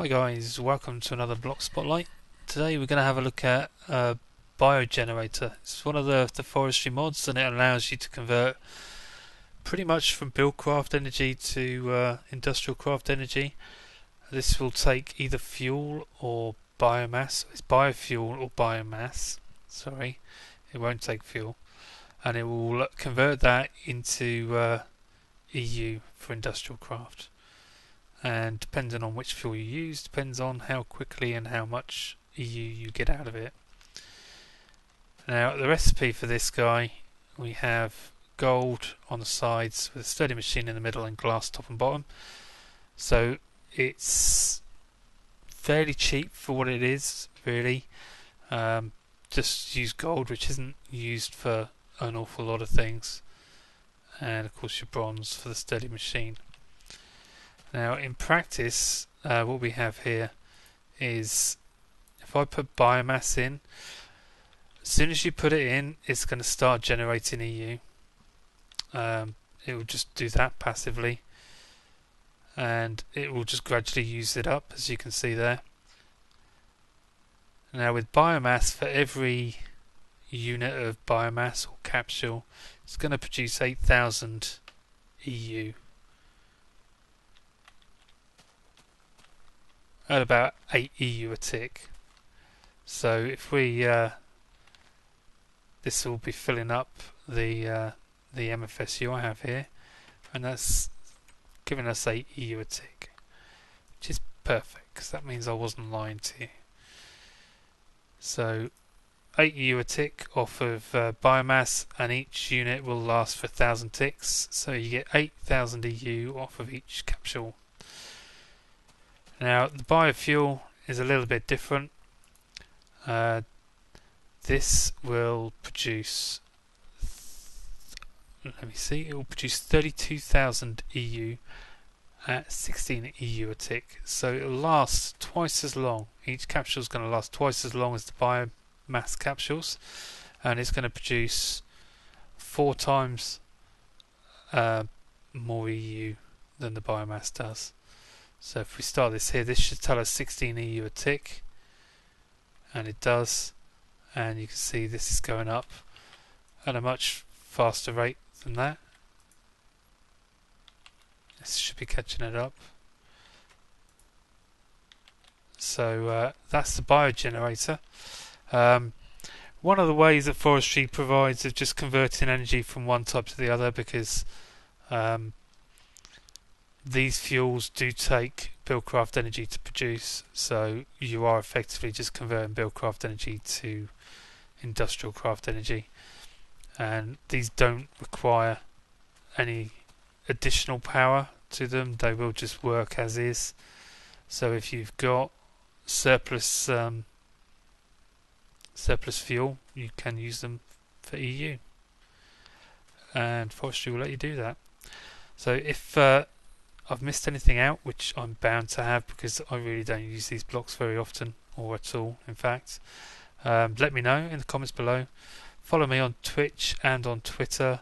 Hi guys, welcome to another Block Spotlight. Today we're going to have a look at a biogenerator. It's one of the forestry mods, and it allows you to convert pretty much from BuildCraft energy to Industrial Craft energy. This will take either fuel or biomass. It's biofuel or biomass, sorry, it won't take fuel, and it will convert that into EU for Industrial Craft. And depending on which fuel you use, depends on how quickly and how much EU you get out of it. Now the recipe for this guy, we have gold on the sides with a sturdy machine in the middle and glass top and bottom. So it's fairly cheap for what it is, really. Just use gold, which isn't used for an awful lot of things. And of course your bronze for the sturdy machine. Now in practice, what we have here is, if I put biomass in, as soon as you put it in, it's going to start generating EU. It will just do that passively, and it will just gradually use it up, as you can see there. Now with biomass, for every unit of biomass or capsule, it's going to produce 8,000 EU. At about 8 EU a tick. So if we this will be filling up the MFSU I have here, and that's giving us 8 EU a tick, which is perfect because that means I wasn't lying to you. So 8 EU a tick off of biomass, and each unit will last for 1,000 ticks, so you get 8,000 EU off of each capsule. Now the biofuel is a little bit different. This will produce, let me see, it will produce 32,000 EU at 16 EU a tick. So it will last twice as long. Each capsule is going to last twice as long as the biomass capsules, and it's going to produce 4 times more EU than the biomass does. So if we start this here, this should tell us 16 EU a tick, and it does, and you can see this is going up at a much faster rate than that. This should be catching it up. So that's the biogenerator. One of the ways that forestry provides is just converting energy from one type to the other, because these fuels do take BuildCraft energy to produce, so you are effectively just converting BuildCraft energy to Industrial Craft energy, and these don't require any additional power to them. They will just work as is. So if you've got surplus fuel, you can use them for EU, and forestry will let you do that. So if I've missed anything out, which I'm bound to have because I really don't use these blocks very often, or at all in fact, let me know in the comments below. Follow me on Twitch and on Twitter,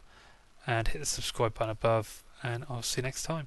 and hit the subscribe button above, and I'll see you next time.